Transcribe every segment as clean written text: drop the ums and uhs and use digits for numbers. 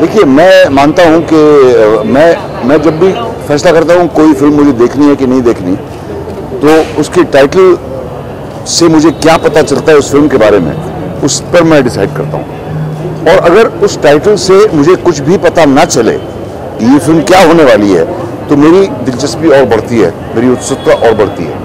देखिए, मैं मानता हूं कि मैं जब भी फैसला करता हूं कोई फिल्म मुझे देखनी है कि नहीं देखनी, तो उसकी टाइटल से मुझे क्या पता चलता है उस फिल्म के बारे में, उस पर मैं डिसाइड करता हूं। और अगर उस टाइटल से मुझे कुछ भी पता ना चले कि ये फिल्म क्या होने वाली है, तो मेरी दिलचस्पी और बढ़ती है, मेरी उत्सुकता और बढ़ती है।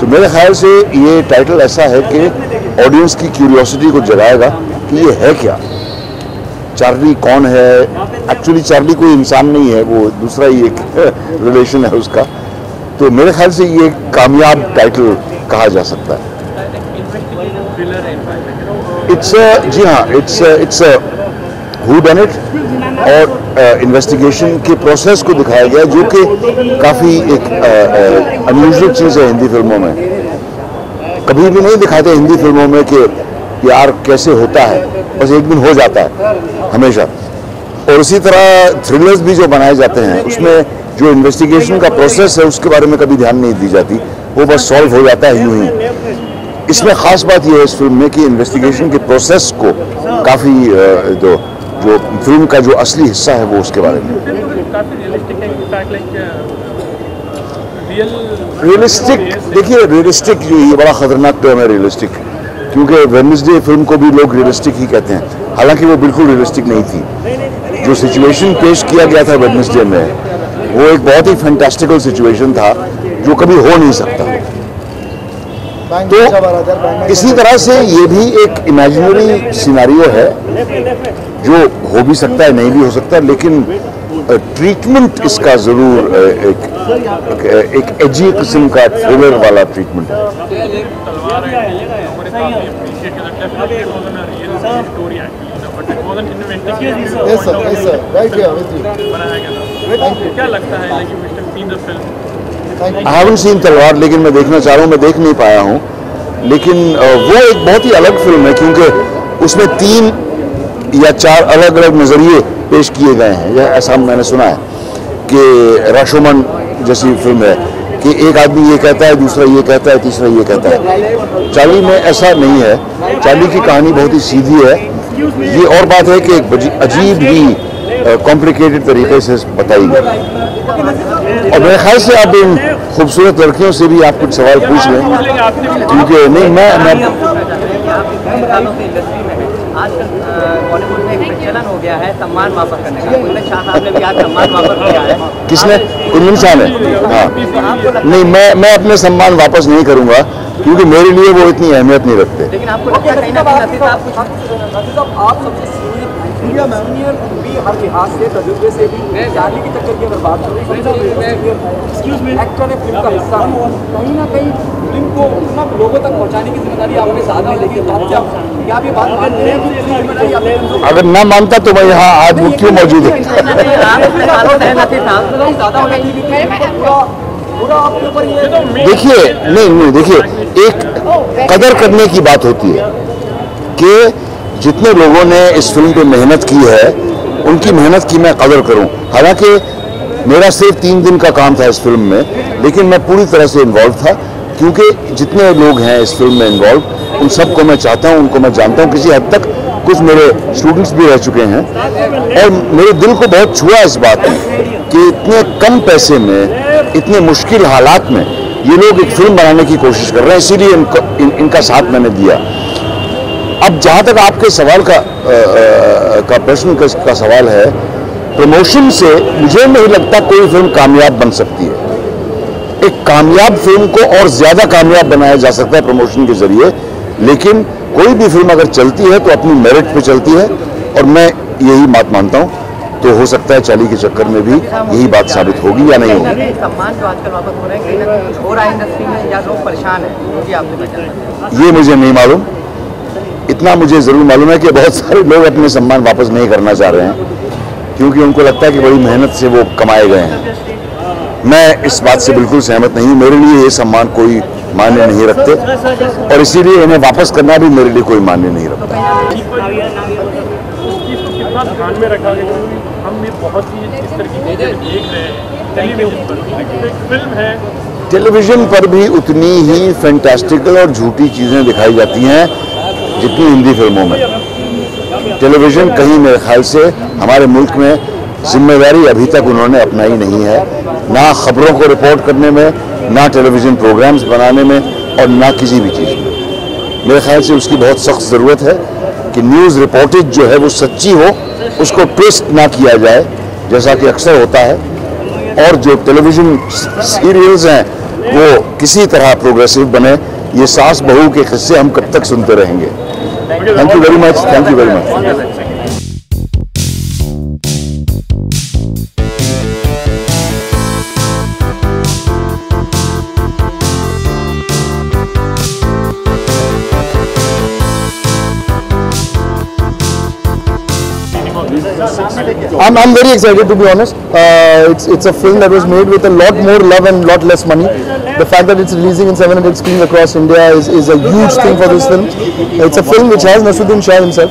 तो मेरे ख्याल से ये टाइटल ऐसा है कि ऑडियंस की क्यूरियोसिटी को जगाएगा कि ये है क्या, चार्ली कौन है। एक्चुअली चार्ली कोई इंसान नहीं है, वो दूसरा ही एक रिलेशन है उसका। तो मेरे ख्याल से ये कामयाब टाइटल कहा जा सकता है। इट्स हू डन इट और इन्वेस्टिगेशन के प्रोसेस को दिखाया गया, जो कि काफ़ी एक अनयूजुअल चीज़ है हिंदी फिल्मों में। कभी भी नहीं दिखाते हिंदी फिल्मों में कि प्यार कैसे होता है, बस एक दिन हो जाता है हमेशा। और उसी तरह थ्रिलर्स भी जो बनाए जाते हैं उसमें जो इन्वेस्टिगेशन का प्रोसेस है उसके बारे में कभी ध्यान नहीं दी जाती, वो बस सॉल्व हो जाता है यूं ही। इसमें ख़ास बात यह है इस फिल्म में कि इन्वेस्टिगेशन के प्रोसेस को काफ़ी जो फिल्म का जो असली हिस्सा है वो उसके बारे में रियलिस्टिक। देखिए, रियलिस्टिक जो ये बड़ा ख़तरनाक टर्म है रियलिस्टिक, क्योंकि वेडनेसडे फिल्म को भी लोग रियलिस्टिक ही कहते हैं, हालांकि वो बिल्कुल रियलिस्टिक नहीं थी। जो सिचुएशन पेश किया गया था वेडनेसडे में, वो एक बहुत ही फैंटास्टिकल सिचुएशन था जो कभी हो नहीं सकता। तो इसी तरह से ये भी एक इमेजिनरी सिनेरियो है जो हो भी सकता है, नहीं भी हो सकता, लेकिन ट्रीटमेंट इसका ज़रूर एक एजी किस्म का थ्रिलर वाला ट्रीटमेंट है। आई हैवंट सीन तलवार, लेकिन मैं देखना चाह रहा हूँ, मैं देख नहीं पाया हूँ। लेकिन वो एक बहुत ही अलग फिल्म है, क्योंकि उसमें 3 या 4 अलग अलग नज़रिए पेश किए गए हैं। यह ऐसा मैंने सुना है कि राशोमन जैसी फिल्म है कि एक आदमी ये कहता है, दूसरा ये कहता है, तीसरा ये कहता है। चार्ली में ऐसा नहीं है, चार्ली की कहानी बहुत ही सीधी है। ये और बात है कि एक अजीब ही कॉम्प्लिकेटेड तरीके से बताई गई। और मेरे ख्याल से आप इन खूबसूरत लड़कियों से भी आप कुछ सवाल पूछ लें, क्योंकि नहीं मैं आजकल बॉलीवुड में एक चलन हो गया है सम्मान वापस करने का। उनमें शाह साहब ने भी आज सम्मान वापस किया है। किसने? उनमें शाह ने। हाँ, नहीं, मैं अपने सम्मान वापस नहीं करूंगा, क्योंकि मेरे लिए वो इतनी अहमियत नहीं रखते। लेकिन आपको कहीं ना कहीं आप सबसे इंडिया मैनियर भी हर लिहाज से, तजुर्बे से भी चार्ली की टक्कर के बर्बाद एक्टर ने फिल्म का हिस्सा कहीं ना कहीं फिल्म को उतना लोगों तक पहुंचाने की जिम्मेदारी आपने साधा। लेकिन आप ये बात मान रहे हैं? अगर ना मानता तो मैं यहाँ आज वो क्यों मौजूद है? देखिए, नहीं देखिए, एक कदर करने की बात होती है कि जितने लोगों ने इस फिल्म पे मेहनत की है उनकी मेहनत की मैं कदर करूं। हालांकि मेरा सिर्फ 3 दिन का काम था इस फिल्म में, लेकिन मैं पूरी तरह से इन्वॉल्व था, क्योंकि जितने लोग हैं इस फिल्म में इन्वॉल्व, उन सबको मैं चाहता हूं, उनको मैं जानता हूं। किसी हद तक कुछ मेरे स्टूडेंट्स भी रह चुके हैं, और मेरे दिल को बहुत छुआ इस बात ने कि इतने कम पैसे में, इतने मुश्किल हालात में ये लोग एक फिल्म बनाने की कोशिश कर रहे हैं, इसीलिए इनका साथ मैंने दिया। अब जहाँ तक आपके सवाल का प्रश्न का सवाल है, प्रमोशन से मुझे नहीं लगता कोई फिल्म कामयाब बन सकती है। एक कामयाब फिल्म को और ज़्यादा कामयाब बनाया जा सकता है प्रमोशन के जरिए, लेकिन कोई भी फिल्म अगर चलती है तो अपनी मेरिट पे चलती है, और मैं यही बात मानता हूँ। तो हो सकता है चार्ली के चक्कर में भी यही बात साबित होगी या नहीं होगी। सम्मान जो आजकल वापस हो रहा है, कहीं ना कहीं हो रहा है इंडस्ट्री में, या लोग परेशान हैं, ये मुझे नहीं मालूम। इतना मुझे ज़रूर मालूम है कि बहुत सारे लोग अपने सम्मान वापस नहीं करना चाह रहे हैं, क्योंकि उनको लगता है कि बड़ी मेहनत से वो कमाए गए हैं। मैं इस बात से बिल्कुल सहमत नहीं। मेरे लिए ये सम्मान कोई मान्य नहीं रखते, और इसीलिए इन्हें वापस करना भी मेरे लिए कोई मान्य नहीं रखता। टेलीविज़न पर भी उतनी ही फैंटास्टिकल और झूठी चीज़ें दिखाई जाती हैं जितनी हिंदी फिल्मों में। टेलीविज़न कहीं मेरे ख्याल से हमारे मुल्क में जिम्मेदारी अभी तक उन्होंने अपनाई नहीं है, ना खबरों को रिपोर्ट करने में, ना टेलीविज़न प्रोग्राम्स बनाने में और ना किसी भी चीज़ में। मेरे ख्याल से उसकी बहुत सख्त ज़रूरत है कि न्यूज़ रिपोर्टेज जो है वो सच्ची हो, उसको ट्विस्ट ना किया जाए जैसा कि अक्सर होता है, और जो टेलीविज़न सीरियल्स हैं वो किसी तरह प्रोग्रेसिव बने। ये सास बहू के किस्से हम कब तक सुनते रहेंगे? Thank you very much, thank you very much. I'm very excited, to be honest. It's a film that was made with a lot more love and lot less money. The fact that it's releasing in 700 screens across India is a huge thing for this film. It's a film which has Naseeruddin Shah himself,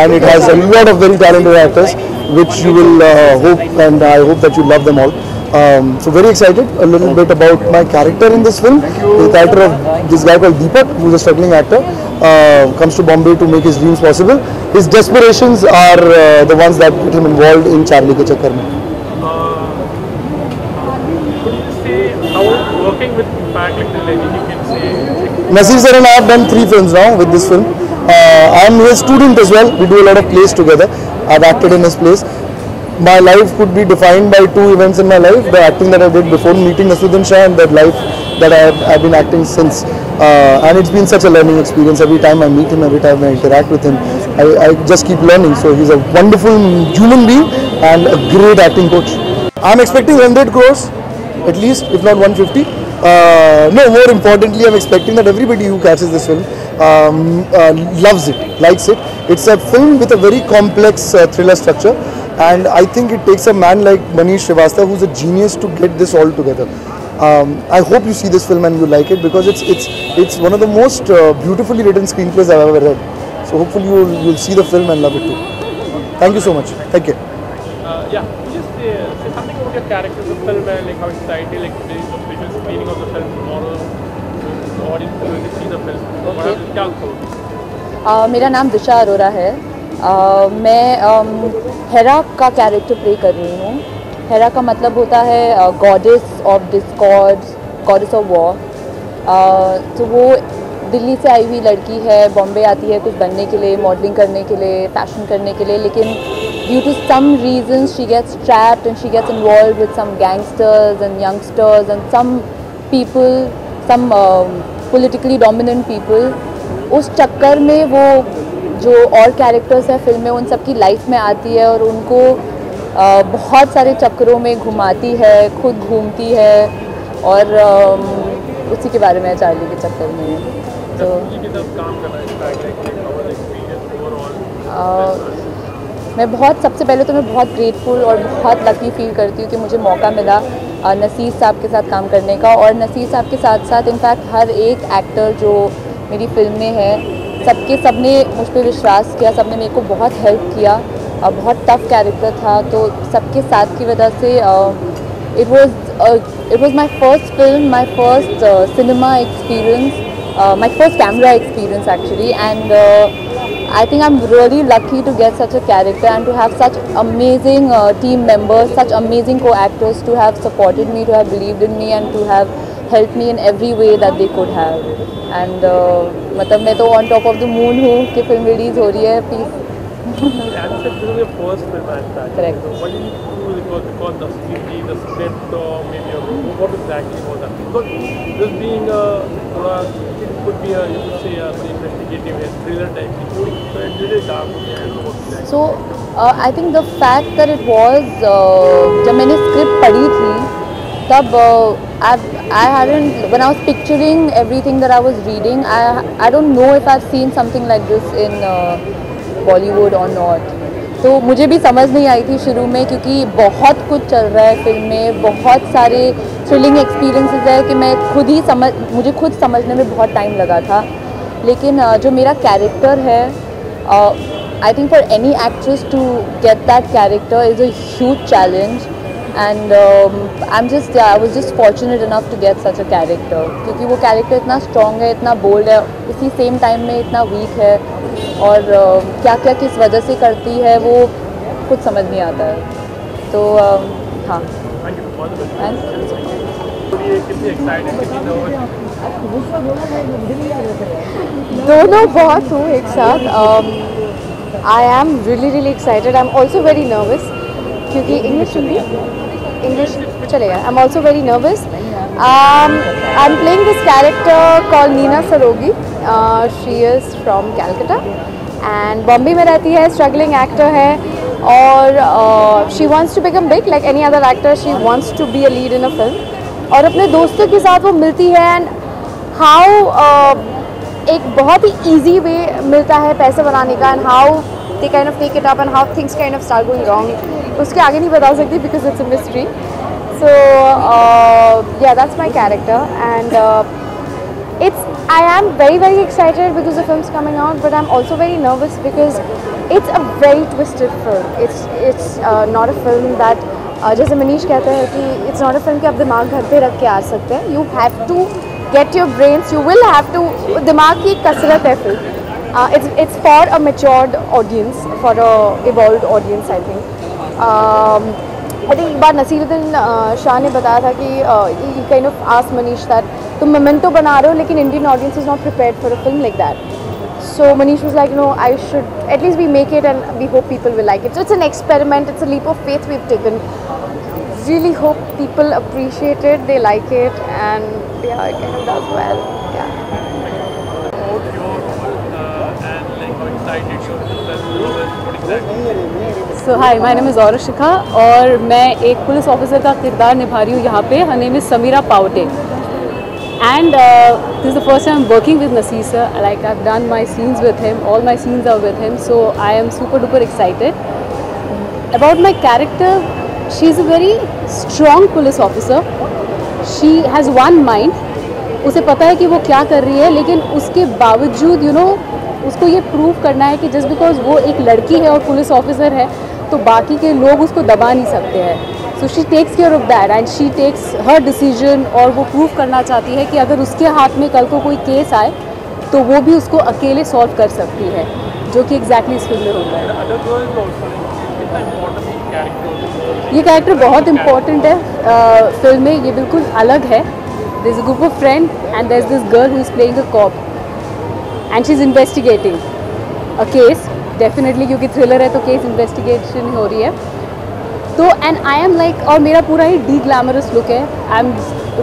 and it has a lot of very talented actors, which you will hope, and I hope that you love them all. So very excited. A little bit about my character in this film. The character of this guy called Deepak, who's a struggling actor, comes to Bombay to make his dreams possible. His desperations are the ones that put him involved in Charlie Ka Chakkar Mein. Could you say how working with Deepak, like the legend, you can say? Naseer sir and I have done 3 films now with this film. I am his student as well. We do a lot of plays together. I've acted in his plays. My life could be defined by 2 events in my life: the acting that I did before meeting Naseeruddin Shah, and that life that I've been acting since. And it's been such a learning experience. Every time I meet him, every time I interact with him, I just keep learning. So he's a wonderful human being and a great acting coach. I'm expecting 100 crores, at least, if not 150. No, more importantly, I'm expecting that everybody who catches this film loves it, likes it. It's a film with a very complex thriller structure. And I think it takes a man like Manish Shrivastav, who's a genius, to get this all together. I hope you see this film and you like it, because it's one of the most beautifully written screenplays I've ever read. So hopefully you'll see the film and love it too. Thank you so much. Thank you. Yeah, just say something about your character in the film and like how exciting, like the visual screening of the film tomorrow, the audience will see the film. Okay. मेरा नाम दिशा अरोरा है. मैं हेरा का character play कर रही हूँ. हेरा का मतलब होता है goddess of discord, goddess of war. तो वो दिल्ली से आई हुई लड़की है, बॉम्बे आती है कुछ बनने के लिए, मॉडलिंग करने के लिए, फैशन करने के लिए, लेकिन due to some reasons she gets trapped and she gets involve with some gangsters and youngsters and some people, some politically dominant people. उस चक्कर में वो जो और कैरेक्टर्स हैं फिल्म में, उन सबकी लाइफ में आती है और उनको बहुत सारे चक्करों में घुमाती है, खुद घूमती है, और उसी के बारे में चार्ली के चक्कर में. तो मैं सबसे पहले तो मैं बहुत ग्रेटफुल और बहुत लकी फील करती हूँ कि मुझे मौका मिला नसीर साहब के साथ काम करने का. और नसीर साहब के साथ साथ इनफैक्ट हर एक एक्टर जो मेरी फिल्म में है, सबने मुझ पर विश्वास किया, सबने मेरे को बहुत हेल्प किया. बहुत टफ कैरेक्टर था, तो सबके साथ की वजह से it was my first film, my first cinema experience, my first camera experience actually. And I think I am really lucky to get such a character and to have such amazing team members, such amazing co actors to have supported me, to have believed in me and to have help me in every way that they could have. And मतलब मैं तो on top of the moon हूँ कि film release हो रही है. Please so I think the fact that it was, जब मैंने स्क्रिप्ट पढ़ी थी तब I hadn't, when I was picturing everything that I was reading, I don't know if I've seen something like this in Bollywood or not. तो मुझे भी समझ नहीं आई थी शुरू में, क्योंकि बहुत कुछ चल रहा है फिल्म में, बहुत सारे थ्रिलिंग एक्सपीरियंसेस है कि मैं मुझे खुद समझने में बहुत टाइम लगा था. लेकिन जो मेरा कैरेक्टर है, I think for any actress to get that character is a huge challenge. and I was just fortunate enough to get such a character क्योंकि वो character इतना strong है, इतना bold है, इसी same time में इतना weak है और क्या किस वजह से करती है वो कुछ समझ नहीं आता है। तो हाँ, दोनों बहुत हूँ एक साथ। I am really excited. I'm also very nervous क्योंकि English चलेगा। I'm also very nervous. I'm playing this character called Nina Sarogi. She is from Calcutta and Bombay में रहती है, struggling actor है और she wants to become big like any other actor. She wants to be a lead in a film और अपने दोस्तों के साथ वो मिलती है and how एक बहुत ही easy way मिलता है पैसे बनाने का and how they kind of take it up and how things kind of start going wrong. उसके आगे नहीं बता सकती because it's a mystery. So yeah, that's my character and I am very excited because the film's coming out, but I'm also very nervous because it's a very twisted film. It's not a film that जैसे मनीष कहते हैं कि it's not a film कि आप दिमाग घर पे रख के आ सकते हैं. You have to get your brains. You will have to. दिमाग की कसरत है film. It's for a matured audience, for a evolved audience, I think. I think एक बार नसीरुद्दीन शाह ने बताया था कि he kind of asked Manish that तुम मोमेंटो बना रहे हो लेकिन Indian audience is not prepared for a film like that. So Manish was like no, I should at least we make it and we hope people will like it. So it's an experiment, it's a leap of faith we have taken. Really hope people appreciate it, they like it and they are kind of does well. Yeah So hi, my name is Aarushika और मैं एक police officer का किरदार निभा रही हूँ यहाँ पे. Her name is Samira Paute and this is the first time I'm working with Naseer sir. Like I've done my scenes with him, all my scenes are with him, so I am super excited about my character. She is a very strong police officer. She has one mind. उसे पता है कि वो क्या कर रही है लेकिन उसके बावजूद उसको ये प्रूव करना है कि just because वो एक लड़की है और पुलिस ऑफिसर है तो बाकी के लोग उसको दबा नहीं सकते हैं. So she takes care of that and she takes her decision और वो प्रूव करना चाहती है कि अगर उसके हाथ में कल को कोई केस आए तो वो भी उसको अकेले सॉल्व कर सकती है, जो कि एग्जैक्टली इस फिल्म में होता है. ये कैरेक्टर बहुत इम्पॉर्टेंट है फिल्म में, ये बिल्कुल अलग है. There is a group of friend and there is this girl who is playing a cop and she is investigating a case. Definitely क्योंकि थ्रिलर है तो केस इन्वेस्टिगेशन हो रही है तो एंड आई एम लाइक और मेरा पूरा ही डी ग्लैमरस लुक है. I am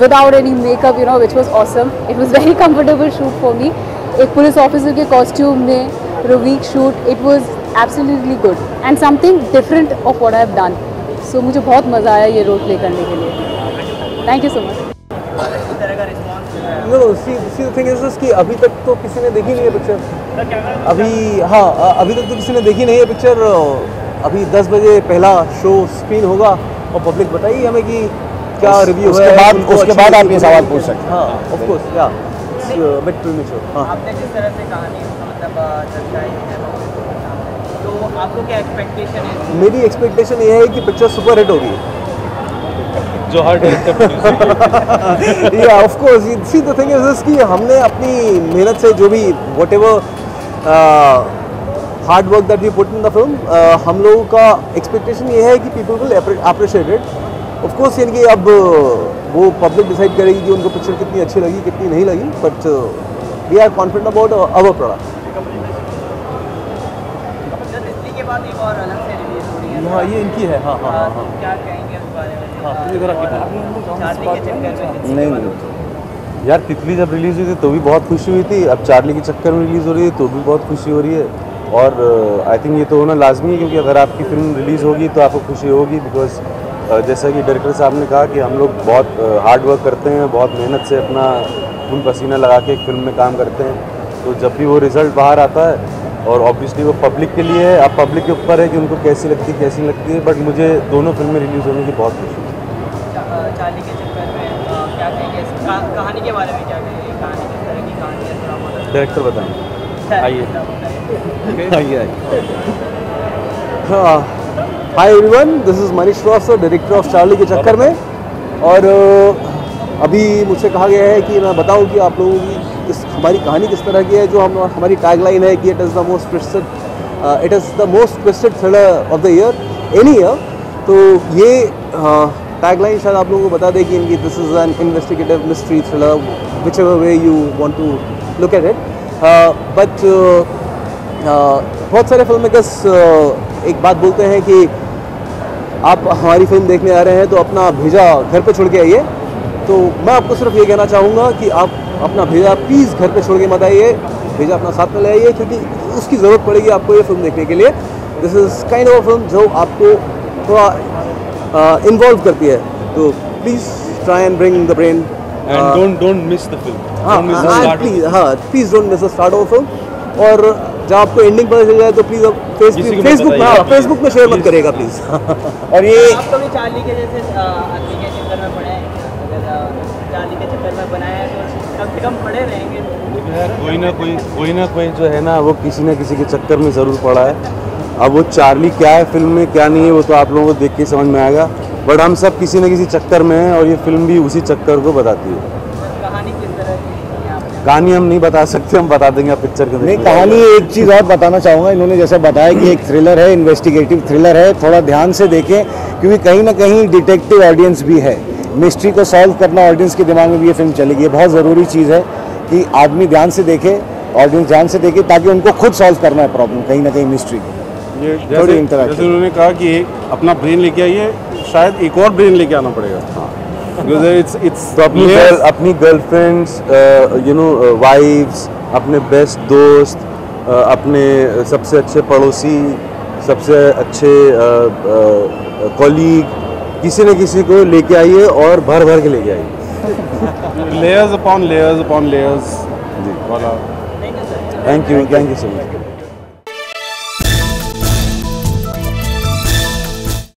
without any makeup which was awesome. It was very comfortable shoot for me. एक पुलिस ऑफिसर के कॉस्ट्यूम में week shoot, it was absolutely good and something different of what I have done. So मुझे बहुत मज़ा आया ये role play करने के लिए. Thank you so much. कि अभी तक तो किसी ने देखी नहीं है पिक्चर. अभी तक तो किसी ने देखी नहीं है पिक्चर. अभी 10 बजे पहला शो स्क्रीन होगा और पब्लिक बताइए हमें कि क्या रिव्यू है. उसके बाद आप ये सवाल पूछ सकते हैं. हाँ, of course. Yeah but too much. हां, आपने जिस तरह से कहानी मतलब दर्शाई है तो आपको क्या एक्सपेक्टेशन है? मेरी एक्सपेक्टेशन ये है कि पिक्चर सुपर हिट होगी जो हर director. Yeah of course, see the thing is this कि हमने अपनी मेहनत से जो भी whatever hard work that we put in the film, हम लोगों का एक्सपेक्टेशन ये है कि people will appreciate it. Of course यानी कि अब वो पब्लिक डिसाइड करेगी कि उनको पिक्चर कितनी अच्छी लगी, कितनी नहीं लगी, but we are confident about our product. हाँ, ये इनकी है. हाँ हाँ हाँ, क्या कहेंगे इस बारे में? नहीं यार, तितली जब रिलीज़ हुई थी तो भी बहुत खुशी हुई थी. अब चार्ली के चक्कर में रिलीज़ हो रही है तो भी बहुत खुशी हो रही है और आई थिंक ये तो होना लाजमी है क्योंकि अगर आपकी फिल्म रिलीज़ होगी तो आपको खुशी होगी. बिकॉज जैसा कि डायरेक्टर साहब ने कहा कि हम लोग बहुत हार्ड वर्क करते हैं, बहुत मेहनत से अपना खून पसीना लगा के एक फिल्म में काम करते हैं. तो जब भी वो रिज़ल्ट बाहर आता है और ऑब्वियसली वो पब्लिक के लिए है, अब पब्लिक के ऊपर है कि उनको कैसी लगती है. बट मुझे दोनों फिल्में रिलीज़ होने की बहुत खुशी है. चार्ली के चक्कर में क्या कहेंगे? कहानी के बारे में क्या कहेंगे? कहानी किस तरह की कहानी है? डायरेक्टर बताएंगे. आइए. हाँ, hi everyone, this is Manish Srivastava, director of Charlie के चक्कर में। और अभी मुझसे कहा गया है कि मैं बताऊं कि आप लोगों की इस हमारी कहानी किस तरह की है। जो हमारी टैगलाइन है कि it is the most twisted thriller of the year, any year. तो ये टैगलाइन शायद आप लोगों को बता दे कि इनकी this is an investigative mystery thriller, whichever way you want to look at it. But बहुत सारे फिल्म मेकर्स एक बात बोलते हैं कि आप हमारी फिल्म देखने आ रहे हैं तो अपना भेजा घर पे छोड़ के आइए। तो मैं आपको सिर्फ ये कहना चाहूँगा कि आप अपना भेजा प्लीज़ घर पे छोड़ के मत आइए, भेजा अपना साथ में ले आइए, क्योंकि उसकी ज़रूरत पड़ेगी आपको ये फिल्म देखने के लिए। This is kind of film जो आपको थोड़ा इन्वॉल्व करती है, तो please try and bring the brain and don't miss the film. Please don't miss the start of film. और जब आपको एंडिंग पता चल जाए तो प्लीज आप फेसबुक में शेयर मत करेगा प्लीज। और ये आप कभी चार्ली के जैसे आदमी के चक्कर में पड़े हैं, अगर चार्ली के चक्कर में बनाया है तो कम से कम पड़े रहेंगे। कोई ना कोई जो है ना वो किसी ना किसी के चक्कर में जरूर पड़ा है। अब वो चार्ली क्या है फिल्म में, क्या नहीं है, वो तो आप लोगों को देख के समझ में आएगा। बट हम सब किसी न किसी चक्कर में हैं और ये फिल्म भी उसी चक्कर को बताती है। कहानी हम नहीं बता सकते, हम बता देंगे आप पिक्चर के नहीं। कहानी एक चीज़ और बताना चाहूँगा, इन्होंने जैसा बताया कि एक थ्रिलर है, इन्वेस्टिगेटिव थ्रिलर है, थोड़ा ध्यान से देखें क्योंकि कहीं ना कहीं डिटेक्टिव ऑडियंस भी है। मिस्ट्री को सॉल्व करना ऑडियंस के दिमाग में भी ये फिल्म चलेगी। ये बहुत ज़रूरी चीज़ है कि आदमी ध्यान से देखे, ऑडियंस ध्यान से देखे, ताकि उनको खुद सॉल्व करना है प्रॉब्लम कहीं ना कहीं मिस्ट्री को। ये थोड़ी इंटरेक्टिव उन्होंने कहा कि अपना ब्रेन लेके आइए, शायद एक और ब्रेन लेके आना पड़ेगा। तो अपनी गर्लफ्रेंड्स, यू नो, वाइफ्स, अपने बेस्ट दोस्त, अपने सबसे अच्छे पड़ोसी, सबसे अच्छे कॉलीग, किसी न किसी को लेके आइए और भर भर के लेके आइए। Layers upon layers upon layers. जी, थैंक यू सो मच।